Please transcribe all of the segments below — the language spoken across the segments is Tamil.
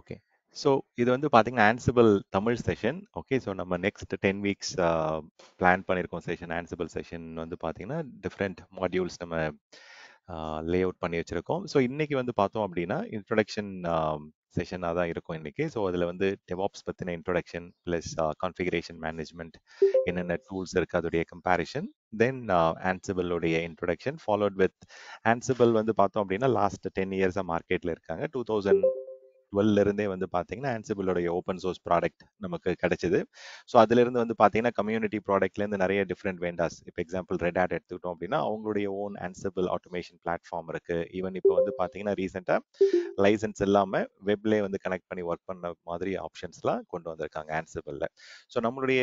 Okay. So இது வந்து பாத்தீங்கன்னா Ansible Tamil session. Okay, so நம்ம next 10 weeks plan பண்ணிருக்கோம் session. Ansible session வந்து பாத்தீங்கன்னா different modules நம்ம layout பண்ணி வச்சிருக்கோம். So இன்னைக்கு வந்து பார்த்தோம் அப்படின்னா introduction session ஆதான் இருக்கும் இன்னைக்கு. So அதுல வந்து DevOps பத்தின introduction plus configuration management, என்னென்ன tools இருக்கு அதோடைய comparison, then Ansible உடைய introduction followed with Ansible வந்து பார்த்தோம் அப்படின்னா last 10 years ஆ மார்க்கெட்ல இருக்காங்க. 2012 இருந்தே வந்து பாத்தீங்கன்னா Ansible உடைய ஓபன் சோர்ஸ் ப்ராடக்ட் நமக்கு கிடைச்சது. சோ அதுல இருந்து வந்து பாத்தீங்கன்னா கம்யூனிட்டி ப்ராடக்ட்ல இருந்து நிறைய டிஃபரெண்ட் வெண்டர்ஸ், இப்போ எக்ஸாம்பிள் ரெட் ஹாட் எடுத்துக்கிட்டோம் அப்படின்னா அவங்களுடைய ஓன் Ansible ஆட்டோமேஷன் பிளாட்ஃபார்ம் இருக்கு. ஈவன் இப்போ வந்து பாத்தீங்கன்னா ரீசெண்டா லைசன்ஸ் இல்லாம வெப்லயே வந்து கனெக்ட் பண்ணி ஒர்க் பண்ண மாதிரி ஆப்ஷன்ஸ்லாம் கொண்டு வந்திருக்காங்க Ansible. சோ நம்மளுடைய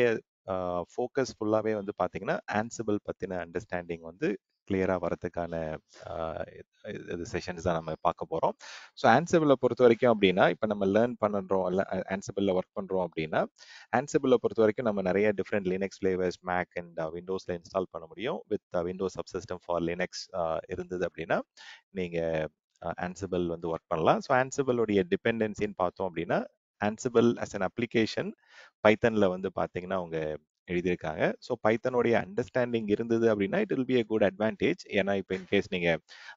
ஃபோக்கஸ் ஃபுல்லாவே வந்து பாத்தீங்கன்னா Ansible பத்தின அண்டர்ஸ்டாண்டிங் வந்து கிளியரா வரதுக்கான செஷன்ஸ் தான் நம்ம பார்க்க போறோம். ஸோ Ansible பொறுத்த வரைக்கும் அப்படின்னா இப்போ நம்ம லேர்ன் பண்ணுறோம், Ansible ஒர்க் பண்றோம் அப்படின்னா Ansible பொறுத்த வரைக்கும் நம்ம நிறைய different Linux flavours Mac and விண்டோஸ்ல இன்ஸ்டால் பண்ண முடியும். With Windows subsystem for Linux இருந்தது அப்படின்னா நீங்க Ansible வந்து ஒர்க் பண்ணலாம். ஸோ Ansible உடைய டிபெண்டன்சின்னு பார்த்தோம் அப்படின்னா Ansible as an application பைத்தன்ல வந்து பார்த்தீங்கன்னா அவங்க எழுதியிருக்காங்க. ஸோ பைத்தனோடைய அண்டர்ஸ்டாண்டிங் இருந்தது அப்படின்னா it will be a good advantage. ஏன்னா இப்போ இன்கேஸ் நீங்க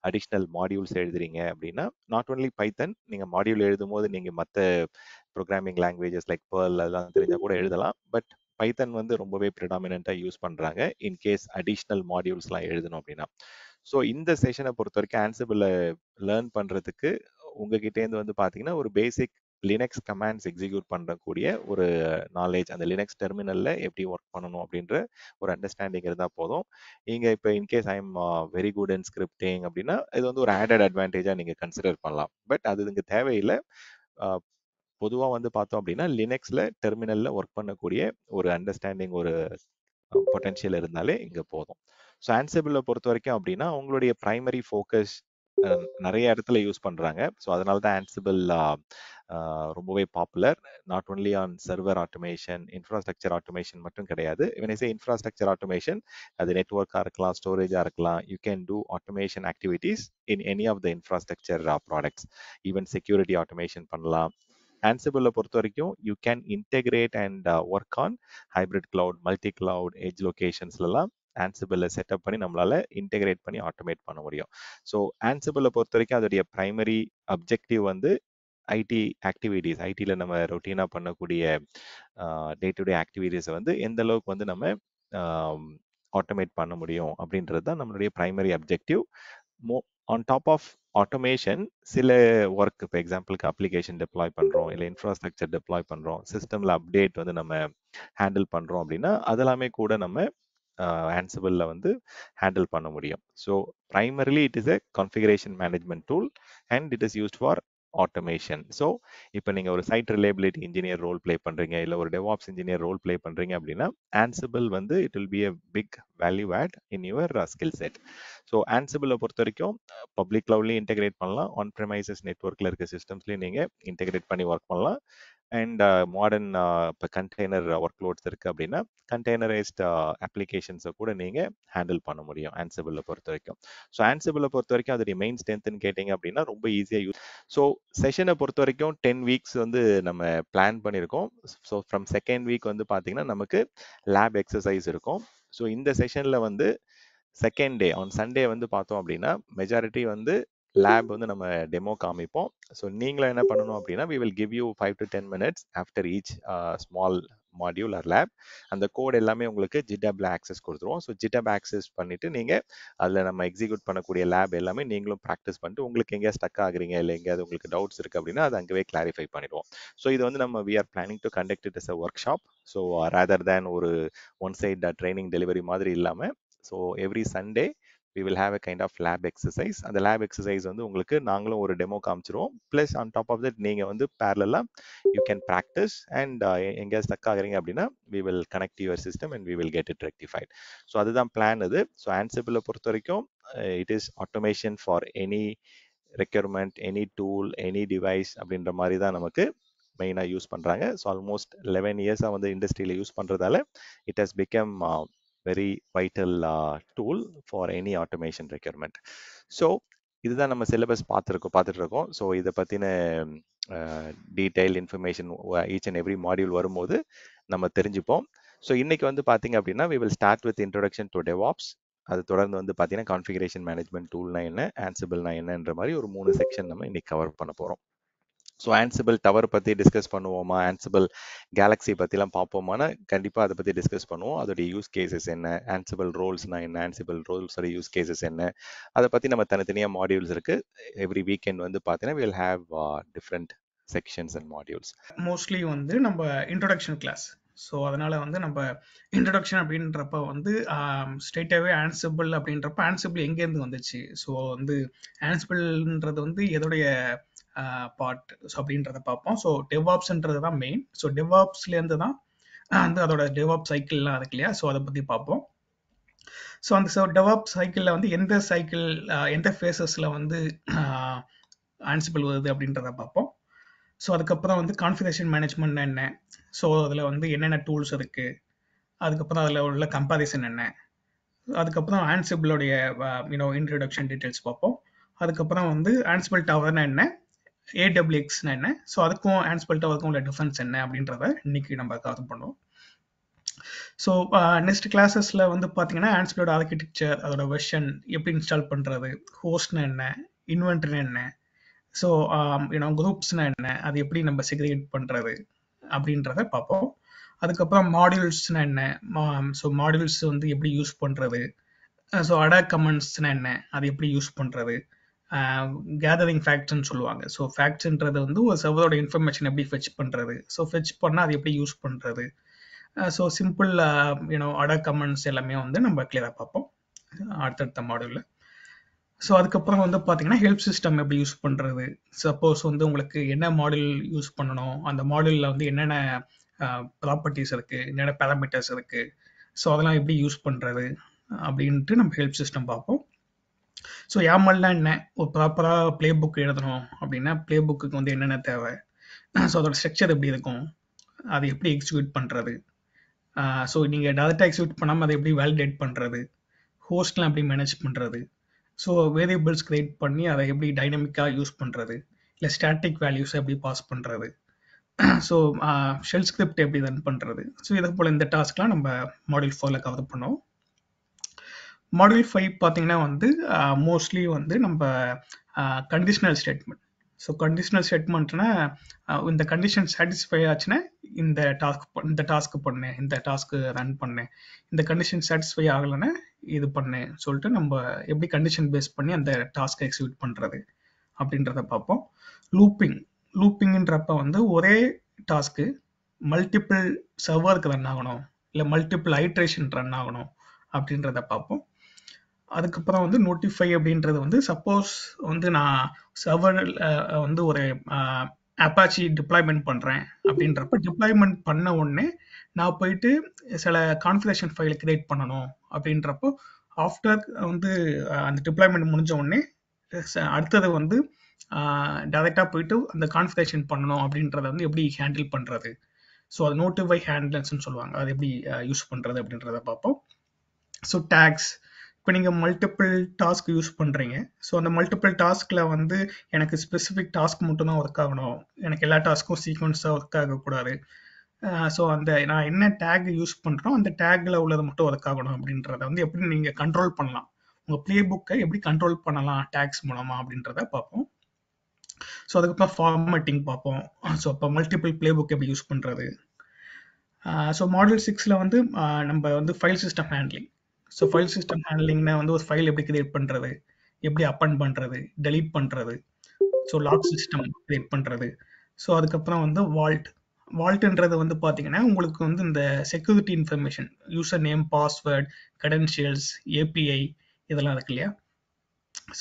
அடிஷ்னல் மாடியூல்ஸ் எழுதுறீங்க அப்படின்னா நாட் ஓன்லி பைத்தன், நீங்க மாடியூல் எழுதும் போது நீங்க மற்ற ப்ரோக்ராமிங் லாங்குவேஜஸ் லைக் Perl அதெல்லாம் தெரிஞ்சா கூட எழுதலாம். பட் பைத்தன் வந்து ரொம்பவே ப்ரிடாமினண்டா யூஸ் பண்றாங்க இன்கேஸ் அடிஷ்னல் மாடியூல்ஸ்லாம் எழுதணும் அப்படின்னா. ஸோ இந்த செஷனை பொறுத்த வரைக்கும் Ansible லேர்ன் பண்றதுக்கு உங்ககிட்டேருந்து வந்து பாத்தீங்கன்னா ஒரு பேசிக் லினக்ஸ் கமாண்ட்ஸ் எக்ஸிக்யூட் பண்ணக்கூடிய ஒரு நாலேஜ், அந்த லினக்ஸ் டெர்மினல்ல எப்படி ஒர்க் பண்ணணும் அப்படின்ற ஒரு அண்டர்ஸ்டாண்டிங் இருந்தால் போதும். நீங்கள் இப்போ in case I am very good in scripting அப்படின்னா இது வந்து ஒரு ஆடட் அட்வான்டேஜாக நீங்கள் கன்சிடர் பண்ணலாம். பட் அது இங்கே தேவையில்லை. பொதுவாக வந்து பார்த்தோம் அப்படின்னா லினக்ஸில் டெர்மினல்ல ஒர்க் பண்ணக்கூடிய ஒரு அண்டர்ஸ்டாண்டிங், ஒரு பொட்டென்ஷியல் இருந்தாலே இங்கே போதும். ஸோ Ansible பொறுத்த வரைக்கும் அப்படின்னா அவங்களுடைய ப்ரைமரி ஃபோக்கஸ் நிறைய இடத்துல யூஸ் பண்றாங்க. ஸோ அதனால தான் Ansible ரொம்பவே popular. Not only on server automation, infrastructure automation மட்டும் கிடையாது. இவன் சே இன்ஃப்ராஸ்ட்ரக்சர் ஆட்டோமேஷன் அது நெட்வொர்க்காக இருக்கலாம், ஸ்டோரேஜாக இருக்கலாம். You can do automation activities in any of the infrastructure products. Even security automation பண்ணலாம். Ansible பொறுத்த வரைக்கும் you can integrate and work on hybrid cloud, multi cloud, edge லொகேஷன்ஸ்லாம் Ansible செட்டப் பண்ணி நம்மளால இன்டெகிரேட் பண்ணி ஆட்டோமேட் பண்ண முடியும். ஸோ Ansible பொறுத்த வரைக்கும் அதோடைய பிரைமரி அப்ஜெக்டிவ் வந்து ஐடி ஆக்டிவிட்டிஸ், ஐடியில் நம்ம ரொட்டீனாக பண்ணக்கூடிய டே டு டே ஆக்டிவிட்டீஸை வந்து எந்த அளவுக்கு வந்து நம்ம ஆட்டோமேட் பண்ண முடியும் அப்படின்றது தான் நம்மளுடைய primary objective. On top of automation சில ஒர்க், இப்போ எக்ஸாம்பிளுக்கு அப்ளிகேஷன் டெப்ளாய் பண்ணுறோம், இல்லை இன்ஃப்ராஸ்ட்ரக்சர் டெப்ளாய் பண்ணுறோம், சிஸ்டமில் அப்டேட் வந்து நம்ம ஹேண்டில் பண்ணுறோம் அப்படின்னா அதெல்லாமே கூட நம்ம Ansible வந்து ஹேண்டில் பண்ண முடியும். So primarily it is a configuration management tool and it is used for automation. So இப்போ நீங்கள் ஒரு site reliability engineer role play பண்ணுறீங்க, இல்லை ஒரு DevOps இன்ஜினியர் ரோல் பிளே பண்ணுறீங்க அப்படின்னா Ansible வந்து it will be a big value add in your skill set. So Ansible பொறுத்த வரைக்கும் பப்ளிக் கிளவுட்லேயும் இன்டெகிரேட் பண்ணலாம், ஆன் ப்ரெமைசஸ் நெட்வொர்க்கில் இருக்க சிஸ்டம்ஸ்லேயும் நீங்கள் இன்டெகிரேட் பண்ணி ஒர்க் பண்ணலாம். அண்ட் மாடர்ன் இப்போ கண்டெய்னர் ஒர்க் லோட்ஸ் இருக்குது அப்படின்னா கண்டெய்னரைஸ்ட் அப்ளிகேஷன்ஸை கூட நீங்கள் ஹேண்டில் பண்ண முடியும் Ansible பொறுத்த வரைக்கும். ஸோ Ansible பொறுத்த வரைக்கும் அதோடைய மெயின் ஸ்ட்ரென்த்னு கேட்டிங்க அப்படின்னா ரொம்ப ஈஸியாக யூஸ். ஸோ செஷனை பொறுத்த வரைக்கும் 10 weeks வந்து நம்ம பிளான் பண்ணியிருக்கோம். ஸோ ஃப்ரம் செகண்ட் வீக் வந்து பார்த்தீங்கன்னா நமக்கு லேப் எக்ஸசைஸ் இருக்கும். ஸோ இந்த செஷனில் வந்து செகண்ட் டே ஆன் சண்டே வந்து பார்த்தோம் அப்படின்னா மெஜாரிட்டி வந்து லேப் வந்து நம்ம டெமோ காமிப்போம். ஸோ நீங்களும் என்ன பண்ணணும் அப்படின்னா we will give you 5 to 10 minutes after each small module or lab. அந்த கோட் எல்லாமே உங்களுக்கு GitHubல ஆக்சஸ் கொடுத்துருவோம். ஸோ GitHub ஆக்சஸ் பண்ணிட்டு நீங்க அதில் நம்ம எக்ஸிக்யூட் பண்ணக்கூடிய லேப் எல்லாமே நீங்களும் ப்ராக்டிஸ் பண்ணிட்டு உங்களுக்கு எங்கேயா ஸ்டக் ஆகுறீங்க, இல்லை எங்கேயாவது உங்களுக்கு டவுட்ஸ் இருக்கு அப்படின்னா அது அங்கேயே கிளாரிஃபை பண்ணிடுவோம். ஸோ இது வந்து நம்ம we are planning to conduct it as a workshop. So rather than ஒரு ஒன் சைட் ட்ரைனிங் டெலிவரி மாதிரி இல்லாமல் so every Sunday we will have a kind of lab exercise. அந்த lab exercise வந்து உங்களுக்கு நாங்களும் ஒரு டெமோ காமிச்சிருவோம். Plus on top of that நீங்கள் வந்து பேரலலாக யூ கேன் ப்ராக்டிஸ் அண்ட் எங்கே ஸ்டக் ஆகுறீங்க அப்படின்னா we will connect to your system and we will get it rectified. So அதுதான் பிளான் அது. ஸோ Ansible பொறுத்த வரைக்கும் it is automation for any requirement, any tool, any device அப்படின்ற மாதிரி தான் நமக்கு மெயினாக யூஸ் பண்ணுறாங்க. ஸோ ஆல்மோஸ்ட் 11 years வந்து இண்டஸ்ட்ரியில் யூஸ் பண்ணுறதால it has become very vital tool for any automation requirement. So இதுதான் நம்ம சிலபஸ் பார்த்துட்டு இருக்கோம். ஸோ இதை பற்றின detailed information each and every module varumbodhu nama therinjipom. So inniki vandu pathinga appadina we will start with introduction to DevOps. அது தொடர்ந்து வந்து பாத்தீங்கன்னா கான்ஃபிகரேஷன் மேனேஜ்மெண்ட் டூல்னா என்ன, ஆன்சிபிள்னா என்னன்ற மாதிரி ஒரு 3 செக்ஷன் நம்ம இன்னைக்கு கவர் பண்ண போறோம். ஸோ ஆன்சிபிள் டவர் பத்தி டிஸ்கஸ் பண்ணுவோமா, ஆன்சிபிள் கேலக்ஸி பத்திலாம் பார்ப்போமானா கண்டிப்பா அதை பத்தி டிஸ்கஸ் பண்ணுவோம். அதோடைய யூஸ் கேசஸ் என்ன, ஆன்சிபிள் ரோல்ஸ்னா என்ன, ஆன்சிபிள் ரோல்ஸோட யூஸ் கேசஸ் என்ன, அதை பத்தி நம்ம தனித்தனியா மாடியூல்ஸ் இருக்கு. எவ்ரி வீக்கெண்ட் வந்து பாத்தீங்கன்னா we will have different sections and modules. Mostly வந்து நம்ம இன்ட்ரோடக்ஷன் கிளாஸ். ஸோ அதனால் வந்து நம்ம இன்ட்ரடக்ஷன் அப்படின்றப்ப வந்து ஸ்ட்ரெயிட்டாகவே ஆன்சிபிள் அப்படின்றப்ப ஆன்சிபிள் எங்கேருந்து வந்துச்சு, ஸோ வந்து ஆன்சிபிள்ன்றது வந்து எதோடைய பார்ட், ஸோ அப்படின்றத பார்ப்போம். ஸோ டெவ்ஆப்ஸ்ன்றது தான் மெயின். ஸோ டெவ்ஆப்ஸ்லேருந்து தான் வந்து அதோட டெவ்ஆப் சைக்கிள்லாம் இருக்கு இல்லையா, ஸோ அதை பற்றி பார்ப்போம். ஸோ அந்த டெவ்ஆப் சைக்கிளில் வந்து எந்த சைக்கிள் எந்த ஃபேஸஸில் வந்து ஆன்சிபிள் வருது அப்படின்றத பார்ப்போம். ஸோ அதுக்கப்புறம் வந்து கான்ஃபிகரேஷன் மேனேஜ்மெண்ட் என்ன, ஸோ அதில் வந்து என்னென்ன டூல்ஸ் இருக்குது, அதுக்கப்புறம் அதில் உள்ள கம்பாரிசன் என்ன, அதுக்கப்புறம் ஆன்சிபிளோடைய இன்ட்ரடக்ஷன் டீட்டெயில்ஸ் பார்ப்போம். அதுக்கப்புறம் வந்து ஆன்சிபிள் டவர்னா என்ன, ஏடபிள்யூஎக்ஸ்னா என்ன, ஸோ அதுக்கும் ஆன்சிபிள் டவருக்கும் உள்ள டிஃபரன்ஸ் என்ன அப்படின்றத இன்னைக்கு நம்ம கவர் பண்ணுவோம். ஸோ நெக்ஸ்ட் கிளாஸஸில் வந்து பார்த்தீங்கன்னா ஆன்சிபிளோட ஆர்கிடெக்சர், அதோட வெர்ஷன், எப்படி இன்ஸ்டால் பண்ணுறது, ஹோஸ்ட்னா என்ன, இன்வென்ட்ரினா என்ன, ஸோ குரூப்ஸ்னா என்ன, அது எப்படி நம்ம செக்ரிகேட் பண்ணுறது அப்படின்றத பார்ப்போம். அதுக்கப்புறம் மாடியூல்ஸ்னா என்ன, ஸோ மாடியூல்ஸ் வந்து எப்படி யூஸ் பண்ணுறது, ஸோ அடா கமெண்ட்ஸ்னா என்ன, அது எப்படி யூஸ் பண்ணுறது, கேதரிங் ஃபேக்ட்ஸ்ன்னு சொல்லுவாங்க. ஸோ ஃபேக்ட்ஸ்ன்றது வந்து ஒரு சர்வரோட இன்ஃபர்மேஷன் எப்படி ஃபெச் பண்ணுறது, ஸோ ஃபெச் பண்ணால் அது எப்படி யூஸ் பண்ணுறது, ஸோ சிம்பிள் அடா கமெண்ட்ஸ் எல்லாமே வந்து நம்ம கிளியராக பார்ப்போம் அடுத்தடுத்த மாடியூலில். ஸோ அதுக்கப்புறம் வந்து பார்த்தீங்கன்னா ஹெல்ப் சிஸ்டம் எப்படி யூஸ் பண்ணுறது, சப்போஸ் வந்து உங்களுக்கு என்ன மாடல் யூஸ் பண்ணணும், அந்த மாடலில் வந்து என்னென்ன ப்ராப்பர்ட்டிஸ் இருக்குது, என்னென்ன பேராமீட்டர்ஸ் இருக்குது, ஸோ அதெல்லாம் எப்படி யூஸ் பண்ணுறது அப்படின்ட்டு நம்ம ஹெல்ப் சிஸ்டம் பார்ப்போம். ஸோ யாமல்னா என்ன, ஒரு ப்ராப்பராக ப்ளே புக் எழுதணும் அப்படின்னா ப்ளே புக்கு வந்து என்னென்ன தேவை, ஸோ அதோட ஸ்ட்ரக்சர் எப்படி இருக்கும், அதை எப்படி எக்ஸிக்யூட் பண்ணுறது, ஸோ நீங்கள் டேரெக்டாக எக்ஸிக்யூட் பண்ணாமல் அதை எப்படி வேலிடேட் பண்ணுறது, ஹோஸ்ட்லாம் எப்படி மேனேஜ் பண்ணுறது, ஸோ வேரியபிள்ஸ் கிரியேட் பண்ணி அதை எப்படி டைனமிக்காக யூஸ் பண்ணுறது, இல்லை ஸ்டாட்டிக் வேல்யூஸை எப்படி பாஸ் பண்ணுறது, ஸோ ஷெல் ஸ்கிரிப்ட் எப்படி ரன் பண்ணுறது, ஸோ இதை போல் இந்த டாஸ்க்லாம் நம்ம மாடியூல் 4ல் கவர் பண்ணோம். மாடியூல் 5 பார்த்தீங்கன்னா வந்து மோஸ்ட்லி வந்து நம்ம கண்டிஷனல் ஸ்டேட்மெண்ட். ஸோ கண்டிஷனல் ஸ்டேட்மெண்ட்னா இந்த கண்டிஷன் சாட்டிஸ்ஃபை ஆச்சுன்னா இந்த டாஸ்க் பண்ணு, இந்த டாஸ்க்கு ரன் பண்ணு, இந்த கண்டிஷன் சாட்டிஸ்ஃபை ஆகலைன்னா இது பண்ணு சொல்லிட்டு நம்ம எப்படி கண்டிஷன் பேஸ் பண்ணி அந்த டாஸ்க்கை எக்ஸிக்யூட் பண்ணுறது அப்படின்றத பார்ப்போம். லூப்பிங், லூப்பிங்ன்றப்ப வந்து ஒரே டாஸ்க்கு மல்டிபிள் சர்வருக்கு ரன் ஆகணும், இல்லை மல்டிபிள் ஐட்ரேஷன் ரன் ஆகணும் அப்படின்றத பார்ப்போம். அதுக்கப்புறம் வந்து நோட்டிஃபை அப்படின்றது வந்து சப்போஸ் வந்து நான் சர்வரில் வந்து ஒரு அப்பாச்சி டிப்ளாய்மெண்ட் பண்ணுறேன் அப்படின்றப்ப டிப்ளாய்மெண்ட் பண்ண உடனே நான் போயிட்டு சில கான்ஃபிகரேஷன் ஃபைலை கிரியேட் பண்ணணும் அப்படின்றப்போ ஆஃப்டர் வந்து அந்த டிப்ளாய்மெண்ட் முடிஞ்ச உடனே அடுத்தது வந்து டைரெக்டாக போயிட்டு அந்த கான்ஃபிகரேஷன் பண்ணணும் அப்படின்றத வந்து எப்படி ஹேண்டில் பண்ணுறது, ஸோ அது நோட்டிஃபை ஹேண்டில்ஸ்ன்னு சொல்லுவாங்க, அது எப்படி யூஸ் பண்ணுறது அப்படின்றத பார்ப்போம். ஸோ டேக்ஸ், இப்போ நீங்கள் மல்டிபிள் டாஸ்க் யூஸ் பண்ணுறீங்க, ஸோ அந்த மல்டிபிள் டாஸ்கில் வந்து எனக்கு ஸ்பெசிஃபிக் டாஸ்க் மட்டும்தான் ஒர்க் ஆகணும், எனக்கு எல்லா டாஸ்க்கும் சீக்வன்ஸாக ஒர்க் ஆகக்கூடாது, ஸோ அந்த நான் என்ன டேக் யூஸ் பண்ணுறோம் அந்த டேக்கில் உள்ளது மட்டும் ஒர்க் ஆகணும் அப்படின்றத வந்து எப்படி நீங்கள் கண்ட்ரோல் பண்ணலாம், உங்கள் ப்ளே புக்கை எப்படி கண்ட்ரோல் பண்ணலாம் டேக்ஸ் மூலமாக அப்படின்றத பார்ப்போம். ஸோ அதுக்கப்புறம் ஃபார்மேட்டிங் பார்ப்போம். ஸோ அப்போ மல்டிபிள் ப்ளே புக் எப்படி யூஸ் பண்ணுறது. ஸோ மாடியூல் 6ல் வந்து நம்ம வந்து file system handling. So file system ஹேண்ட்லிங்னா வந்து ஒரு ஃபைல் எப்படி கிரியேட் பண்ணுறது, எப்படி அப்பன் பண்ணுறது, டெலீட் பண்ணுறது, ஸோ லாக் சிஸ்டம் கிரியேட் பண்ணுறது. ஸோ அதுக்கப்புறம் வந்து வால்ட்டுன்றது வந்து பார்த்தீங்கன்னா உங்களுக்கு வந்து இந்த security information, user name, password, credentials, API இதெல்லாம் இருக்கு இல்லையா,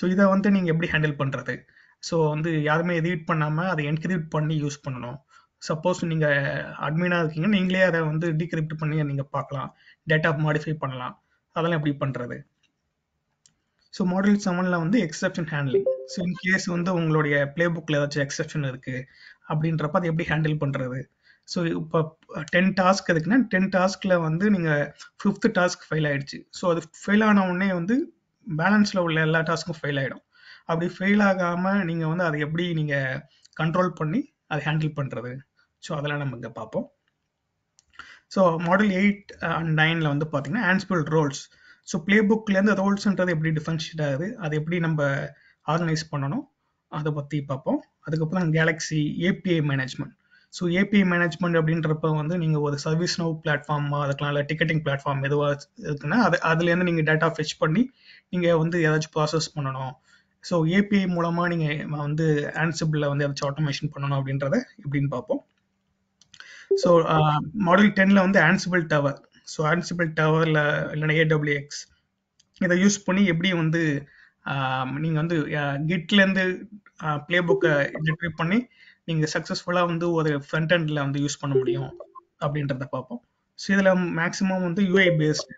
ஸோ இதை வந்து நீங்கள் எப்படி ஹேண்டில் பண்ணுறது, ஸோ வந்து யாருமே ரீட் பண்ணாமல் அதை என்கிரிப்ட் பண்ணி யூஸ் பண்ணணும். சப்போஸ் நீங்கள் அட்மினாக இருக்கீங்க, நீங்களே அதை வந்து டீக்ரிப்ட் பண்ணி நீங்கள் பார்க்கலாம், டேட்டா மாடிஃபை பண்ணலாம், அதெல்லாம் எப்படி பண்ணுறது. ஸோ மாடியூல் 7ல் வந்து எக்ஸப்ஷன் ஹேண்ட்லிங். ஸோ இன்கேஸ் வந்து உங்களுடைய ப்ளே புக்கில் ஏதாச்சும் எக்ஸப்ஷன் இருக்குது அப்படின்றப்ப அதை எப்படி ஹேண்டில் பண்ணுறது. ஸோ இப்போ 10 டாஸ்க் இருக்குன்னா 10 டாஸ்கில் வந்து நீங்கள் 5th டாஸ்க் ஃபெயில் ஆகிடுச்சு, ஸோ அது ஃபெயில் ஆன உடனே வந்து பேலன்ஸில் உள்ள எல்லா டாஸ்க்கும் ஃபெயில் ஆகிடும். அப்படி ஃபெயில் ஆகாமல் நீங்கள் வந்து அதை எப்படி நீங்கள் கண்ட்ரோல் பண்ணி அதை ஹேண்டில் பண்ணுறது. ஸோ அதெல்லாம் நம்ம இங்கே பார்ப்போம். ஸோ மாடல் 8 and 9ல் வந்து பார்த்தீங்கன்னா ஆன்சிபிள் ரோல்ஸ். ஸோ பிளே புக்லேருந்து ரோல்ஸ்ன்றது எப்படி டிஃபரன்ஷியேட் ஆகுது, அதை எப்படி நம்ம ஆர்கனைஸ் பண்ணணும் அதை பற்றி பார்ப்போம். அதுக்கப்புறம் Galaxy API management. So API management அப்படின்றப்ப வந்து நீங்கள் ஒரு ServiceNow பிளாட்ஃபார்மா அதுக்கெலாம் இல்லை டிக்கெட்டிங் பிளாட்ஃபார்ம் எதுவாக இருக்குன்னா அதுலேருந்து நீங்கள் டேட்டா ஃபெச் பண்ணி நீங்கள் வந்து ஏதாச்சும் ப்ராசஸ் பண்ணணும். ஸோ ஏபிஐ மூலமாக நீங்கள் வந்து ஆன்சிபிளில் வந்து ஏதாச்சும் ஆட்டோமேஷன் பண்ணணும் அப்படின்றத எப்படின்னு பார்ப்போம். ஸோ மாடல் 10ல் வந்து ஆன்சிபிள் டவர். ஸோ ஆன்சிபிள் டவரில் இல்லைன்னா AWX இதை யூஸ் பண்ணி எப்படி வந்து நீங்கள் வந்து கிட்லேருந்து பிளே புக்கை ரிட்ரீவ் பண்ணி நீங்கள் சக்ஸஸ்ஃபுல்லாக வந்து ஒரு ஃப்ரண்ட் ஹண்டில் வந்து யூஸ் பண்ண முடியும் அப்படின்றத பார்ப்போம். ஸோ இதில் மேக்ஸிமம் வந்து யூஐ பேஸ்டு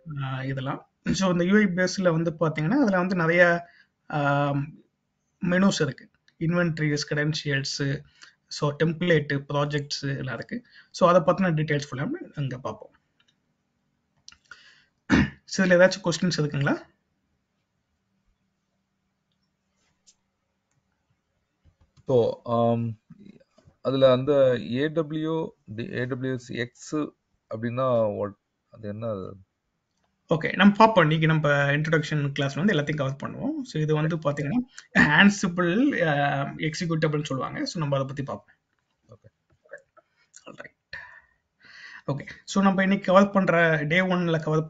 இதெல்லாம். ஸோ இந்த யூஐ பேஸில் வந்து பார்த்தீங்கன்னா அதில் வந்து நிறையா மெனூஸ் இருக்குது. Inventories, credentials, so template, projects எல்லாம் இருக்குது. ஸோ அதை பார்த்தினா டீட்டெயில்ஸ் ஃபுல்லாக அங்கே பார்ப்போம். ஸோ இதில் ஏதாச்சும் கொஸ்டின்ஸ் இருக்குங்களா? ஸோ அதில் அந்த AWX அப்படின்னா அது என்ன? ஓகே, நம்ம பார்ப்போம். இன்னைக்கு நம்ம இன்ட்ரடக்ஷன் கிளாஸ்ல வந்து எல்லாத்தையும் கவர் பண்ணுவோம். ஸோ இது வந்து பார்த்தீங்கன்னா ஆன்சிபிள் எக்ஸிக்யூட்டபிள்னு சொல்லுவாங்க. ஸோ நம்ம அதை பற்றி பார்ப்போம். Okay, alright. ஓகே, ஸோ நம்ம இன்னைக்கு கவர் பண்ணுற டே 1ல் கவர்